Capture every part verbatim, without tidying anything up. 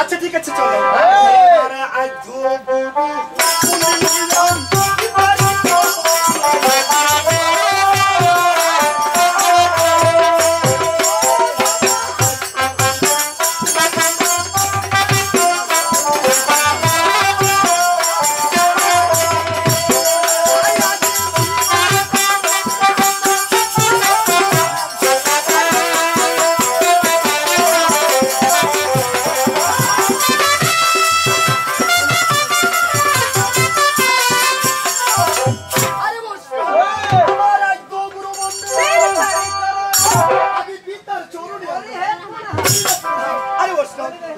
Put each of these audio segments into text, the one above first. আচ্ছা ঠিক আছে চলো আমরা আজ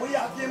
ولكن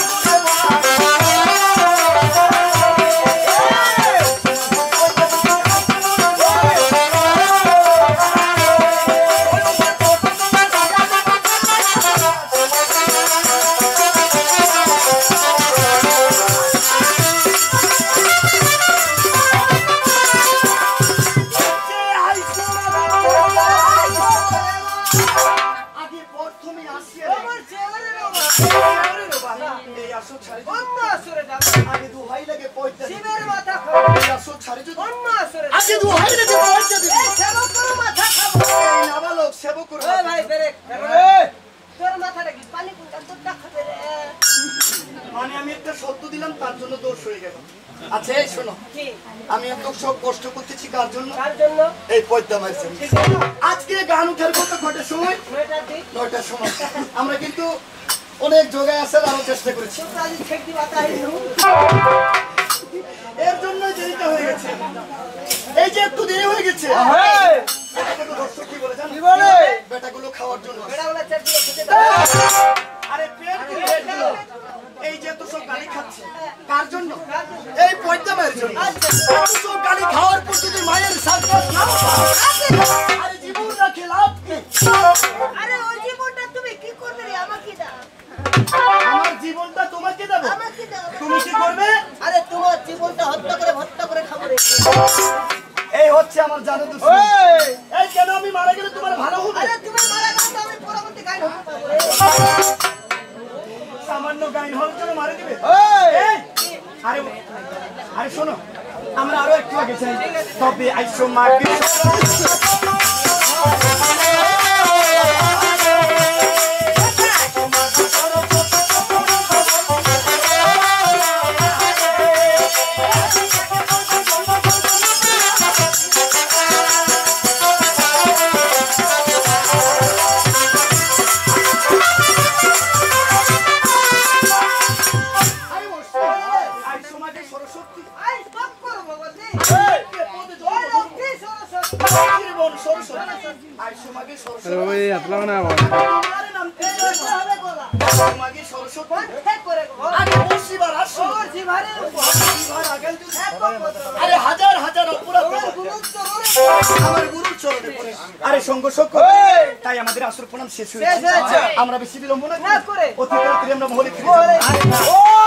هو المكان الذي يحصل عليه আমরা বেশি বিলম্ব না করে অতি তাড়াতাড়ি আমরা মহলে ফিরে যাব।